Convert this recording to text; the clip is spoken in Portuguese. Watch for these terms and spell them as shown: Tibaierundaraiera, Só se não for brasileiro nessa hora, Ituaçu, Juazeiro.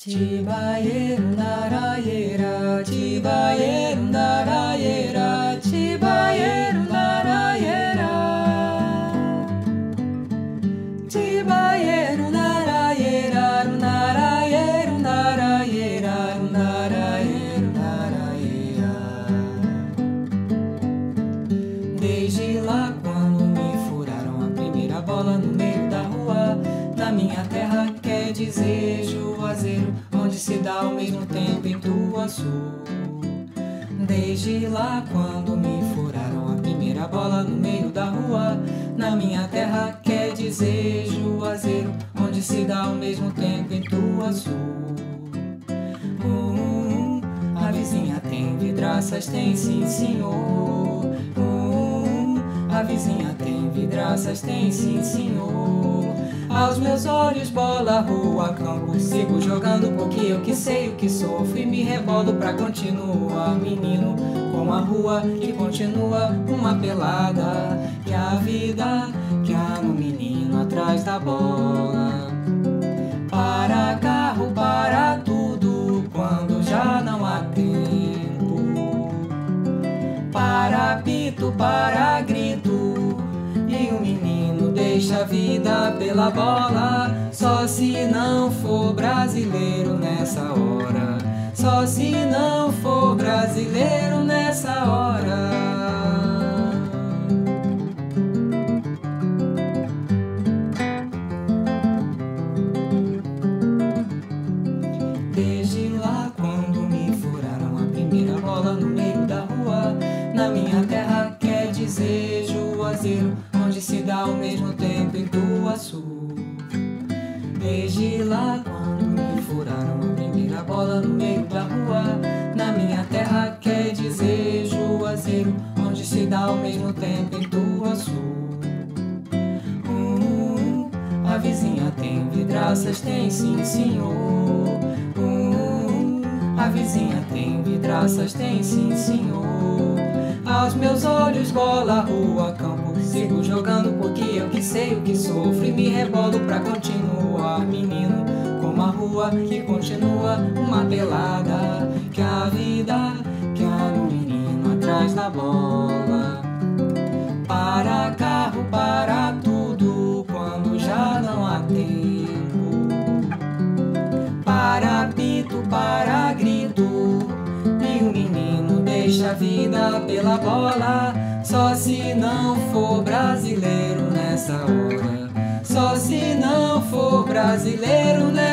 Tibaierundaraiera, Tibaierundaraiera, Tibaierundaraiera, Tibaierundaraiera, Rundaraiera, Rundaraiera. Desde lá, quando me furaram a primeira bola no meio da rua, da minha terra, quer dizer Juazeiro, onde se dá ao mesmo tempo em Ituaçu. Desde lá, quando me furaram a primeira bola no meio da rua, na minha terra, quer dizer Juazeiro, onde se dá ao mesmo tempo em Ituaçu. A vizinha tem vidraças, tem sim senhor. A vizinha tem vidraças, tem sim senhor. Aos meus olhos, bola, rua, campo, sigo jogando porque eu que sei o que sofro e me rebolo pra continuar, menino, com a rua que continua uma pelada, que a vida que há no menino atrás da bola. Para carro, para tudo, quando já não há tempo, para apito, para grito, e o menino deixa a vida pela bola. Só se não for brasileiro nessa hora, só se não for brasileiro nessa hora. Desde lá, quando me furaram a primeira bola no meio da rua, na minha terra, quer dizer Juazeiro, onde se dá ao mesmo tempo em Ituaçu. Desde lá, quando me furaram a primeira bola no meio da rua, na minha terra, quer dizer Juazeiro, onde se dá ao mesmo tempo em Ituaçu. A vizinha tem vidraças, tem sim senhor. A vizinha tem vidraças, tem sim senhor. Aos meus olhos, bola, rua, campo, sigo jogando porque eu que sei o que sofro e me rebolo pra continuar, menino, como a rua que continua uma pelada, que a vida que há no menino atrás da bola. Para carro, para tudo, quando já não há tempo, para apito, para grito, e o menino deixa a vida pela bola. Só se não for brasileiro nessa hora, só se não for brasileiro nessa hora.